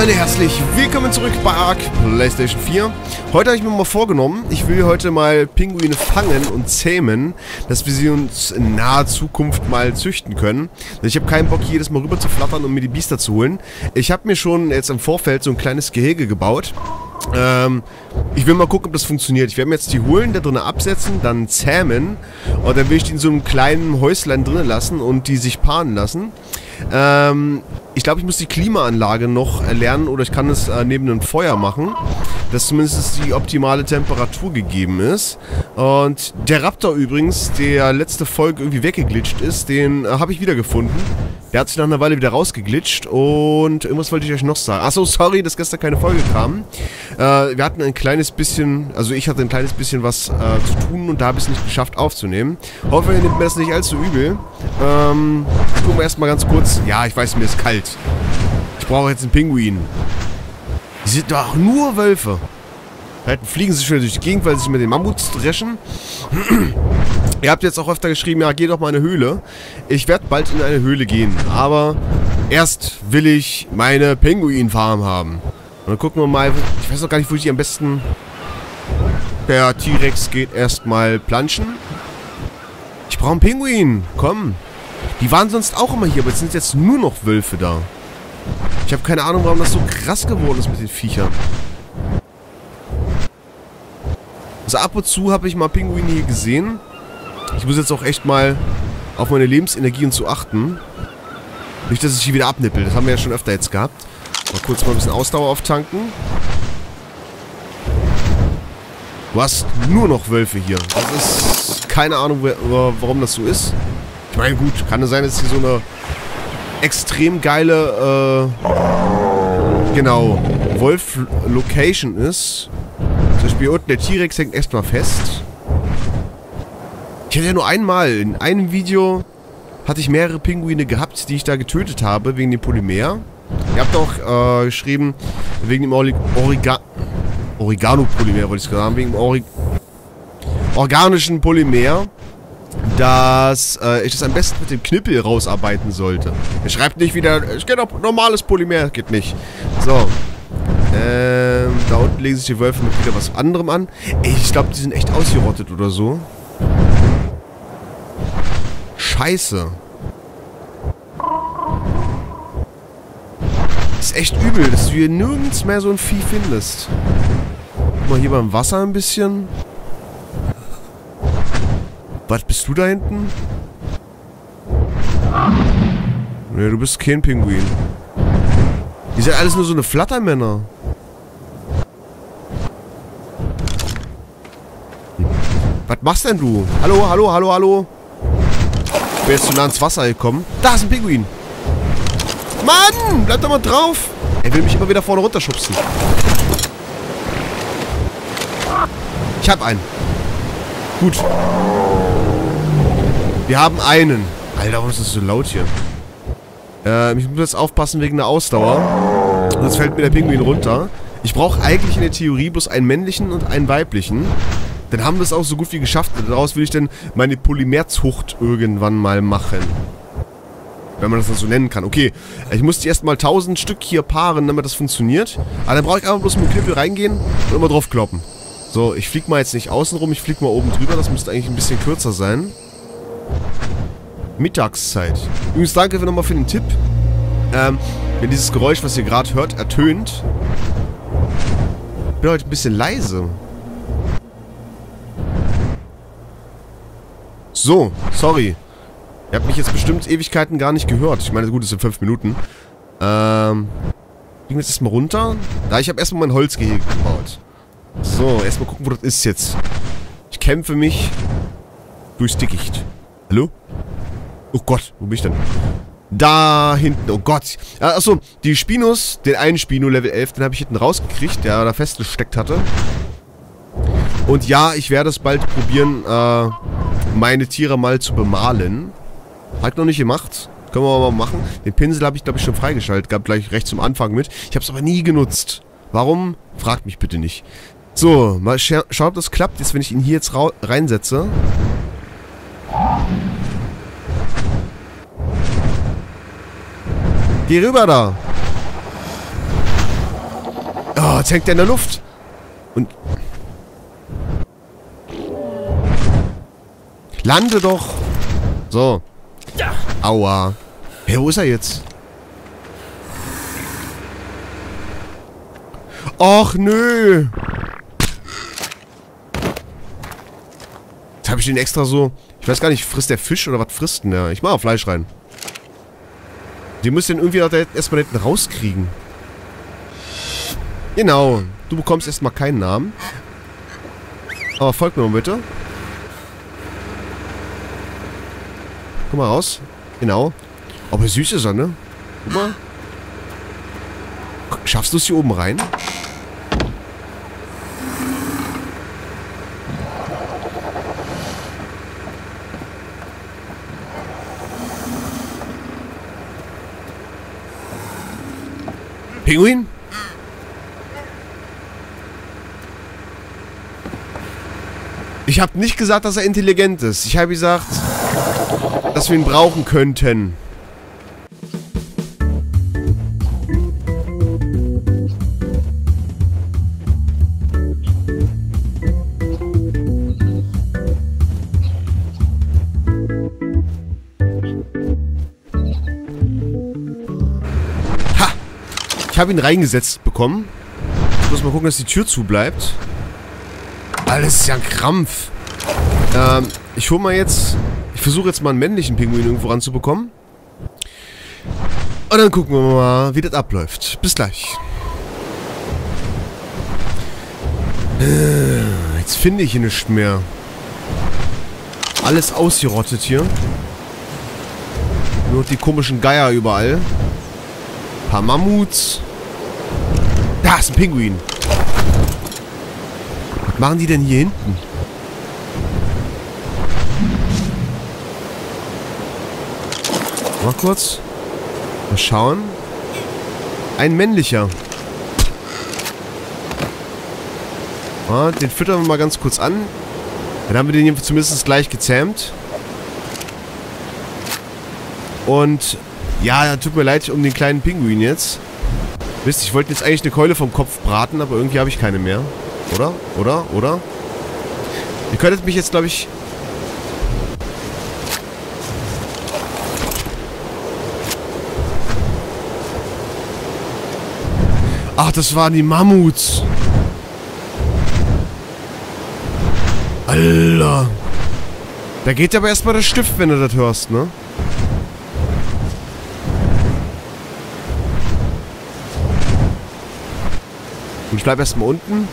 Freunde, herzlich willkommen zurück bei ARK PlayStation 4. Heute habe ich mir mal vorgenommen, ich will heute mal Pinguine fangen und zähmen, dass wir sie uns in naher Zukunft mal züchten können. Ich habe keinen Bock, jedes Mal rüber zu flattern, um mir die Biester zu holen. Ich habe mir schon jetzt im Vorfeld so ein kleines Gehege gebaut. Ich will mal gucken, ob das funktioniert. Ich werde mir jetzt die holen, da drinnen absetzen, dann zähmen. Und dann will ich die in so einem kleinen Häuslein drinnen lassen und die sich paaren lassen. Ich glaube, ich muss die Klimaanlage noch erlernen oder ich kann es neben einem Feuer machen, dass zumindest die optimale Temperatur gegeben ist. Und der Raptor übrigens, der letzte Folge irgendwie weggeglitscht ist, den habe ich wiedergefunden. Der hat sich nach einer Weile wieder rausgeglitscht und irgendwas wollte ich euch noch sagen. Achso, sorry, dass gestern keine Folge kam. Wir hatten ein kleines bisschen, also ich hatte ein kleines bisschen was zu tun und da habe ich es nicht geschafft aufzunehmen. Hoffe, ihr nehmt mir das nicht allzu übel. Ich gucke mal erstmal ganz kurz. Ja, ich weiß, mir ist kalt. Ich brauche jetzt einen Pinguin. Die sind doch nur Wölfe. Vielleicht fliegen sie schön durch die Gegend, weil sie sich mit den Mammuts dreschen. Ihr habt jetzt auch öfter geschrieben, ja, geh doch mal in eine Höhle. Ich werde bald in eine Höhle gehen, aber erst will ich meine Pinguinfarm haben. Und dann gucken wir mal, ich weiß noch gar nicht, wo ich die am besten... Per T-Rex geht erstmal planschen. Ich brauche einen Pinguin, komm. Die waren sonst auch immer hier, aber jetzt sind jetzt nur noch Wölfe da. Ich habe keine Ahnung, warum das so krass geworden ist mit den Viechern. Also ab und zu habe ich mal Pinguine hier gesehen. Ich muss jetzt auch echt mal auf meine Lebensenergie und so achten. Nicht, dass ich die wieder abnippel. Das haben wir ja schon öfter jetzt gehabt. Mal kurz mal ein bisschen Ausdauer auftanken. Du hast nur noch Wölfe hier. Das ist keine Ahnung, warum das so ist. Ich meine, gut, kann es sein, dass hier so eine extrem geile, genau, Wolf-Location ist. Zum Beispiel unten der T-Rex hängt erstmal fest. Ich hatte ja nur einmal, in einem Video hatte ich mehrere Pinguine gehabt, die ich da getötet habe, wegen dem Polymer. Ihr habt auch geschrieben, wegen dem Oregano-Polymer, wollte ich sagen, wegen dem organischen Polymer, dass ich das am besten mit dem Knüppel rausarbeiten sollte. Er schreibt nicht wieder, ich kenne auch normales Polymer, geht nicht. So. Da unten legen sich die Wölfe mit wieder was anderem an. Ey, ich glaube, die sind echt ausgerottet oder so. Scheiße. Ist echt übel, dass du hier nirgends mehr so ein Vieh findest. Guck mal hier beim Wasser ein bisschen. Was bist du da hinten? Ne, du bist kein Pinguin. Die sind alles nur so eine Flattermänner. Was machst denn du? Hallo, hallo, hallo, hallo. Ich bin jetzt zu nah ans Wasser gekommen. Da ist ein Pinguin. Mann, bleib doch mal drauf. Er will mich immer wieder vorne runterschubsen. Ich hab einen. Gut. Wir haben einen. Alter, warum ist das so laut hier? Ich muss jetzt aufpassen wegen der Ausdauer. Sonst fällt mir der Pinguin runter. Ich brauche eigentlich in der Theorie bloß einen männlichen und einen weiblichen. Dann haben wir es auch so gut wie geschafft. Daraus will ich dann meine Polymerzucht irgendwann mal machen. Wenn man das dann so nennen kann. Okay, ich muss die erstmal 1000 Stück hier paaren, damit das funktioniert. Aber dann brauche ich einfach bloß mit dem Knüppel reingehen und immer drauf kloppen. So, ich fliege mal jetzt nicht außen rum, ich fliege mal oben drüber. Das müsste eigentlich ein bisschen kürzer sein. Mittagszeit. Übrigens, danke nochmal für den Tipp. Wenn dieses Geräusch, was ihr gerade hört, ertönt. Ich bin heute ein bisschen leise. So, sorry. Ihr habt mich jetzt bestimmt Ewigkeiten gar nicht gehört. Ich meine, gut, es sind 5 Minuten. Gehen wir jetzt erstmal runter. Da, ich habe erstmal mein Holzgehege gebaut. So, erstmal gucken, wo das ist jetzt. Ich kämpfe mich durchs Dickicht. Hallo? Oh Gott, wo bin ich denn? Da hinten, oh Gott. Achso, die Spinos, den einen Spino, Level 11, den habe ich hinten rausgekriegt, der da festgesteckt hatte. Und ja, ich werde es bald probieren, meine Tiere mal zu bemalen. Hat noch nicht gemacht. Können wir mal machen. Den Pinsel habe ich, glaube ich, schon freigeschaltet. Gab gleich recht zum Anfang mit. Ich habe es aber nie genutzt. Warum? Fragt mich bitte nicht. So, mal schauen, ob das klappt. Jetzt, wenn ich ihn hier jetzt reinsetze. Geh rüber da. jetzt hängt er in der Luft. Und... Lande doch. So. Aua. Hey, wo ist er jetzt? Och, nö. Jetzt habe ich den extra so... Ich weiß gar nicht, frisst der Fisch oder was frisst denn der? Ich mache Fleisch rein. Die müssen den irgendwie erstmal hinten rauskriegen. Genau. Du bekommst erstmal keinen Namen. Aber folgt mir mal bitte. Guck mal raus. Genau. Aber süß ist er, ne? Guck mal. Schaffst du es hier oben rein? Pinguin? Ich habe nicht gesagt, dass er intelligent ist. Ich habe gesagt, dass wir ihn brauchen könnten. Ich habe ihn reingesetzt bekommen. Ich muss mal gucken, dass die Tür zu bleibt. Alter, das ist ja ein Krampf. Ich hole mal jetzt... Ich versuche jetzt mal einen männlichen Pinguin irgendwo ranzubekommen. Und dann gucken wir mal, wie das abläuft. Bis gleich. Jetzt finde ich ihn nicht mehr. Alles ausgerottet hier. Nur die komischen Geier überall. Ein paar Mammuts. Da ist ein Pinguin. Was machen die denn hier hinten? Mal kurz. Mal schauen. Ein männlicher. Ja, den füttern wir mal ganz kurz an. Dann haben wir den hier zumindest gleich gezähmt. Und... Ja, tut mir leid um den kleinen Pinguin jetzt. Mist, ich wollte jetzt eigentlich eine Keule vom Kopf braten, aber irgendwie habe ich keine mehr. Oder? Oder? Oder? Ihr könntet mich jetzt, glaube ich... Ach, das waren die Mammuts. Alter. Da geht aber erstmal der Stift, wenn du das hörst, ne? Ich bleibe erstmal unten.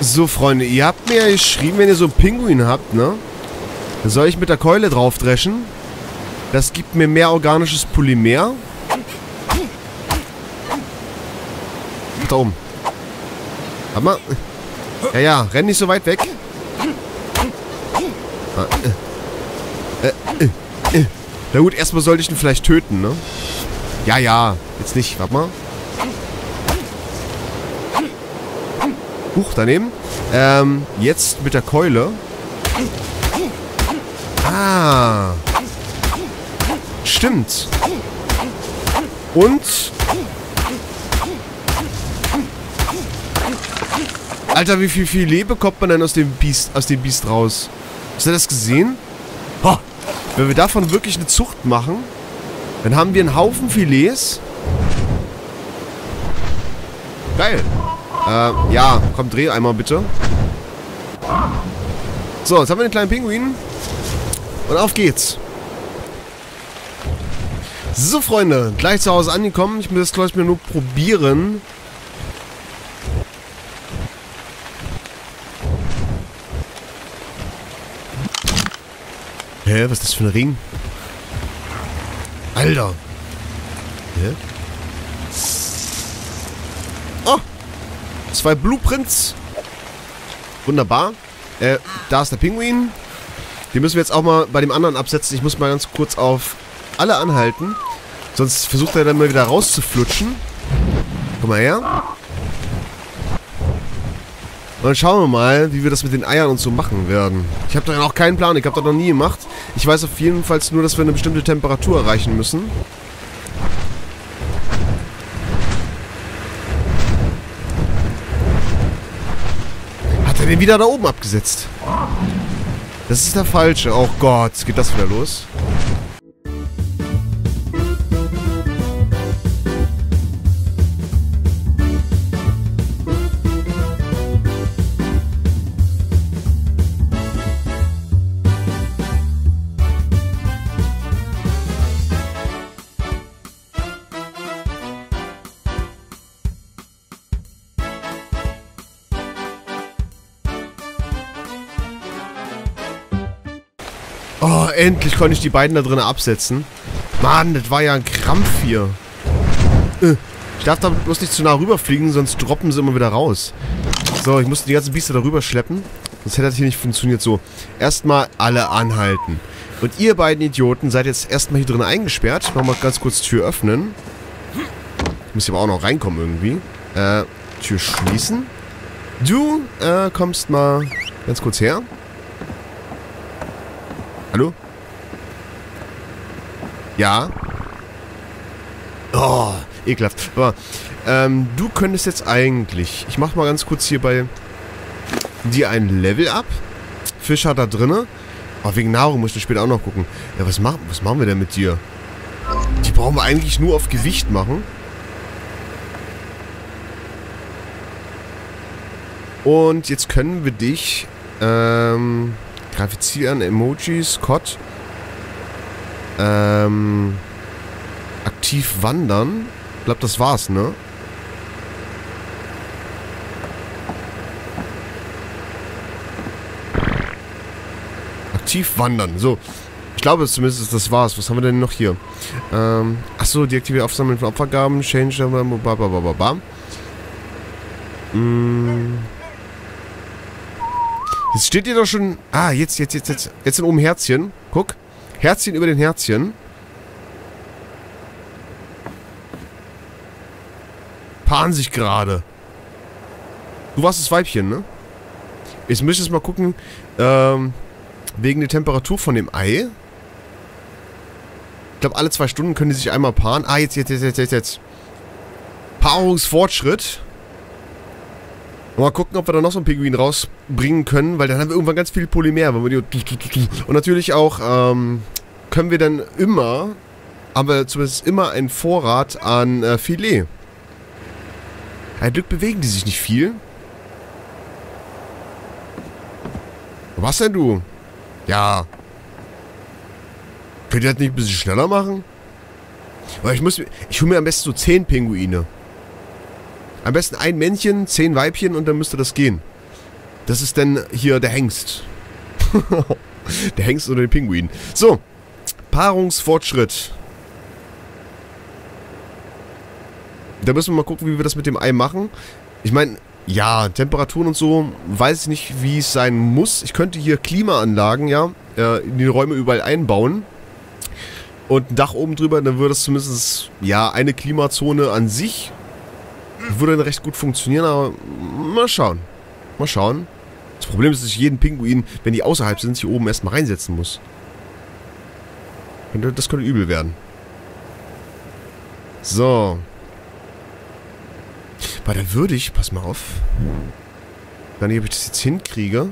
So, Freunde, ihr habt mir ja geschrieben, wenn ihr so einen Pinguin habt, ne? Dann soll ich mit der Keule drauf dreschen. Das gibt mir mehr organisches Polymer. Da oben. Warte mal. Ja, ja, renn nicht so weit weg. Na gut, erstmal sollte ich ihn vielleicht töten, ne? Ja, ja, jetzt nicht. Warte mal. Huch, daneben. Jetzt mit der Keule. Ah. Stimmt. Und? Alter, wie viel Leben kommt man denn aus dem Biest raus? Hast du das gesehen? Ha! Wenn wir davon wirklich eine Zucht machen, dann haben wir einen Haufen Filets. Geil. Ja, komm, dreh einmal bitte. So, jetzt haben wir den kleinen Pinguin. Und auf geht's. So, Freunde, gleich zu Hause angekommen. Ich muss das, glaube ich, nur probieren. Hä, was ist das für ein Ring? Alter. Hä? Oh, 2 Blueprints. Wunderbar. Da ist der Pinguin. Den müssen wir jetzt auch mal bei dem anderen absetzen. Ich muss mal ganz kurz auf... alle anhalten. Sonst versucht er dann mal wieder rauszuflutschen. Komm mal her. Und dann schauen wir mal, wie wir das mit den Eiern und so machen werden. Ich habe da noch keinen Plan, ich habe das noch nie gemacht. Ich weiß auf jeden Fall nur, dass wir eine bestimmte Temperatur erreichen müssen. Hat er den wieder da oben abgesetzt? Das ist der falsche. Oh Gott, geht das wieder los? Oh, endlich konnte ich die beiden da drin absetzen. Mann, das war ja ein Krampf hier. Ich darf da bloß nicht zu nah rüberfliegen, sonst droppen sie immer wieder raus. So, ich musste die ganzen Biester da rüber schleppen. Sonst hätte das hier nicht funktioniert. So, erstmal alle anhalten. Und ihr beiden Idioten seid jetzt erstmal hier drin eingesperrt. Ich mach mal ganz kurz Tür öffnen. Ich muss hier aber auch noch reinkommen irgendwie. Tür schließen. Du kommst mal ganz kurz her. Hallo? Ja? Oh, ekelhaft. Aber, du könntest jetzt eigentlich... Ich mach mal ganz kurz hier bei dir ein Level up. Fisch hat da drinne. Aber wegen Nahrung musst du später auch noch gucken. Ja, was machen wir denn mit dir? Die brauchen wir eigentlich nur auf Gewicht machen. Und jetzt können wir dich... Grafizieren, Emojis, Cod. Aktiv wandern. Ich glaube, das war's, ne? Aktiv wandern. So. Ich glaube zumindest, das war's. Was haben wir denn noch hier? Achso, deaktiviert Aufsammeln von Opfergaben. Change, blablabla. Jetzt steht ihr doch schon... Ah, jetzt. Jetzt sind oben Herzchen. Guck. Herzchen über den Herzchen. Paaren sich gerade. Du warst das Weibchen, ne? Jetzt müsstest du mal gucken, wegen der Temperatur von dem Ei. Ich glaube, alle 2 Stunden können die sich einmal paaren. Ah, jetzt. Paarungsfortschritt. Mal gucken, ob wir da noch so einen Pinguin rausbringen können, weil dann haben wir irgendwann ganz viel Polymer. Und natürlich auch können wir dann immer, aber zumindest immer einen Vorrat an Filet. Ein Glück bewegen die sich nicht viel. Was denn du? Ja. Könnt ihr das nicht ein bisschen schneller machen? Weil ich hole mir am besten so 10 Pinguine. Am besten ein Männchen, 10 Weibchen und dann müsste das gehen. Das ist denn hier der Hengst. Der Hengst oder der Pinguin. So, Paarungsfortschritt. Da müssen wir mal gucken, wie wir das mit dem Ei machen. Ich meine, ja, Temperaturen und so, weiß ich nicht, wie es sein muss. Ich könnte hier Klimaanlagen, ja, in die Räume überall einbauen. Und ein Dach oben drüber, dann würde es zumindest, ja, eine Klimazone an sich... Würde recht gut funktionieren, aber mal schauen. Mal schauen. Das Problem ist, dass ich jeden Pinguin, wenn die außerhalb sind, hier oben erstmal reinsetzen muss. Das könnte übel werden. So. Aber dann würde ich, pass mal auf. Ich weiß nicht, ob ich das jetzt hinkriege.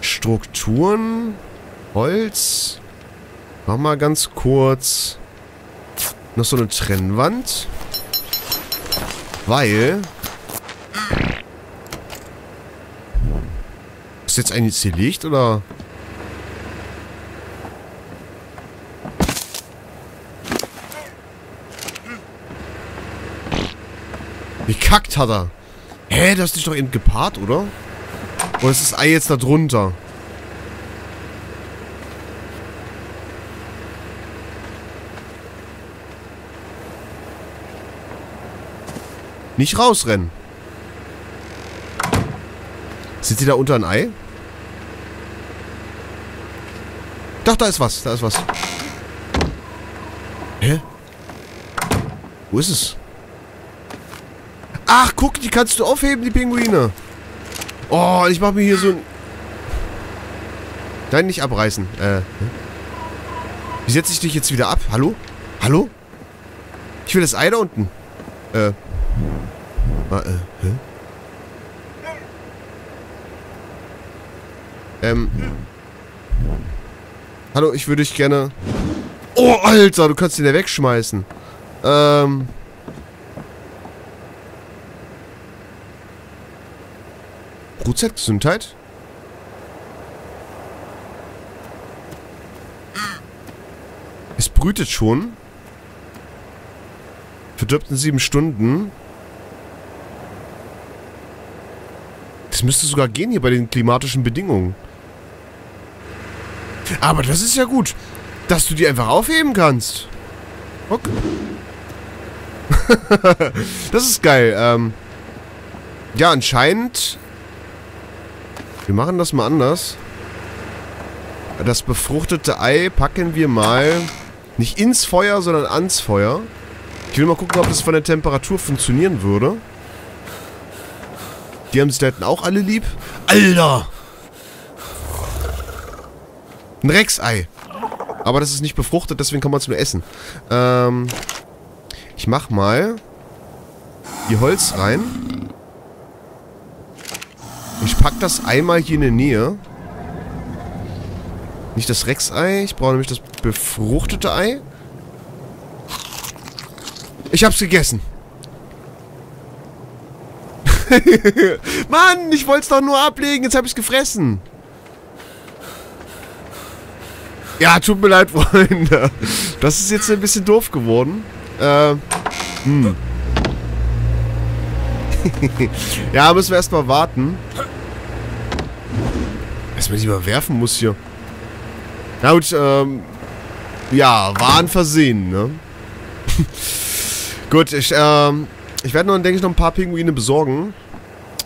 Strukturen. Holz. Mach mal ganz kurz... Noch so eine Trennwand. Weil. Ist jetzt eigentlich zerlegt oder? Gekackt hat er. Hä, du hast dich doch eben gepaart, oder? Oder ist das Ei jetzt da drunter? Nicht rausrennen. Sind sie da unter ein Ei? Doch, da ist was. Da ist was. Hä? Wo ist es? Ach, guck, die kannst du aufheben, die Pinguine. Oh, ich mach mir hier so ein... Nein, nicht abreißen. Wie setze ich dich jetzt wieder ab? Hallo? Hallo? Ich will das Ei da unten. Hä? Hallo, ich würde dich gerne... Oh, Alter, du kannst den ja wegschmeißen. Brutzeit, Gesundheit? Es brütet schon. Verdirbt in 7 Stunden. Das müsste sogar gehen hier bei den klimatischen Bedingungen. Aber das ist ja gut, dass du die einfach aufheben kannst. Okay. Das ist geil. Ja, anscheinend... Wir machen das mal anders. Das befruchtete Ei packen wir mal... Nicht ins Feuer, sondern ans Feuer. Ich will mal gucken, ob das von der Temperatur funktionieren würde. Die haben sich da hinten auch alle lieb. Alter! Ein Rex-Ei. Aber das ist nicht befruchtet, deswegen kann man es nur essen. Ich mach mal... Hier Holz rein. Ich pack das Ei mal hier in der Nähe. Nicht das Rex-Ei. Ich brauche nämlich das befruchtete Ei. Ich hab's gegessen. Mann, ich wollte es doch nur ablegen. Jetzt hab ich's gefressen. Ja, tut mir leid, Freunde. Das ist jetzt ein bisschen doof geworden. Ja, müssen wir erstmal warten. Dass man die mal werfen muss hier. Na gut, ja, war ein Versehen, ne? Gut, ich werde noch, denke ich, noch ein paar Pinguine besorgen.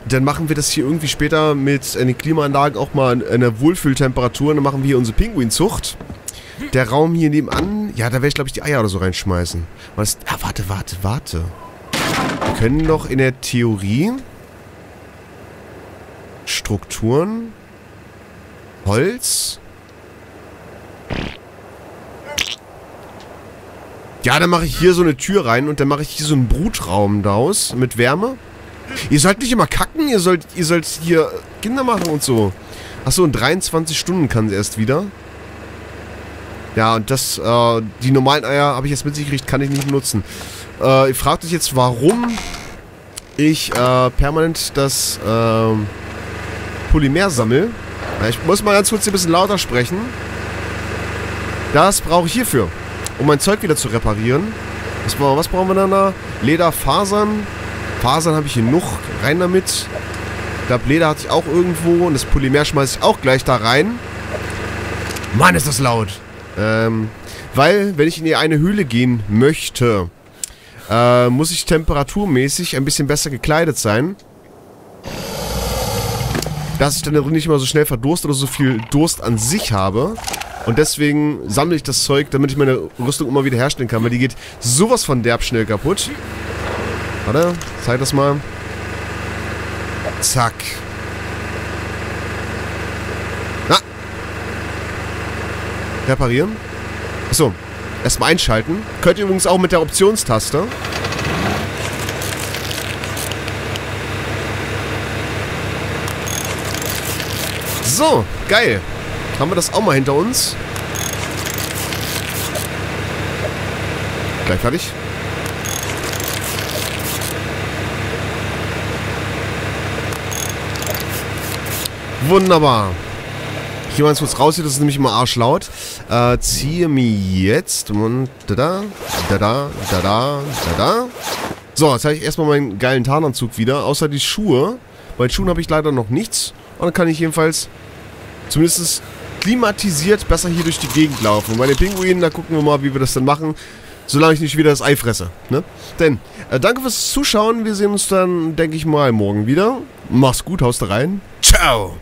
Dann machen wir das hier irgendwie später mit den Klimaanlagen auch mal in einer Wohlfühltemperatur. Dann machen wir hier unsere Pinguinzucht. Der Raum hier nebenan. Ja, da werde ich, glaube ich, die Eier oder so reinschmeißen. Was? Ah, warte. Wir können doch in der Theorie Strukturen, Holz. Ja, dann mache ich hier so eine Tür rein und dann mache ich hier so einen Brutraum daraus mit Wärme. Ihr sollt nicht immer kacken, ihr sollt hier Kinder machen und so. Achso, in 23 Stunden kann sie erst wieder. Ja, und das, die normalen Eier habe ich jetzt mit sich gekriegt, kann ich nicht benutzen. Ihr fragt euch jetzt, warum ich permanent das Polymer sammle. Ich muss mal ganz kurz ein bisschen lauter sprechen. Das brauche ich hierfür, um mein Zeug wieder zu reparieren. Was brauchen wir denn da? Lederfasern. Fasern habe ich hier noch. Rein damit. Da Leder hatte ich auch irgendwo. Und das Polymer schmeiße ich auch gleich da rein. Mann, ist das laut. Weil, wenn ich in eine Höhle gehen möchte, muss ich temperaturmäßig ein bisschen besser gekleidet sein. Dass ich dann nicht mal so schnell verdurst oder so viel Durst an sich habe. Und deswegen sammle ich das Zeug, damit ich meine Rüstung immer wieder herstellen kann. Weil die geht sowas von derb schnell kaputt. Warte, zeig das mal. Zack. Na. Reparieren. Achso. Erstmal einschalten. Könnt ihr übrigens auch mit der Optionstaste. So, geil. Haben wir das auch mal hinter uns? Gleich fertig. Wunderbar. Ich gehe mal kurz raus hier, das ist nämlich immer arschlaut. Ziehe mir jetzt. Und da. So, jetzt habe ich erstmal meinen geilen Tarnanzug wieder. Außer die Schuhe. Bei den Schuhen habe ich leider noch nichts. Und dann kann ich jedenfalls zumindest klimatisiert besser hier durch die Gegend laufen. Und bei den Pinguinen, da gucken wir mal, wie wir das dann machen. Solange ich nicht wieder das Ei fresse. Ne? Denn, danke fürs Zuschauen. Wir sehen uns dann, denke ich mal, morgen wieder. Mach's gut, haust rein. Ciao!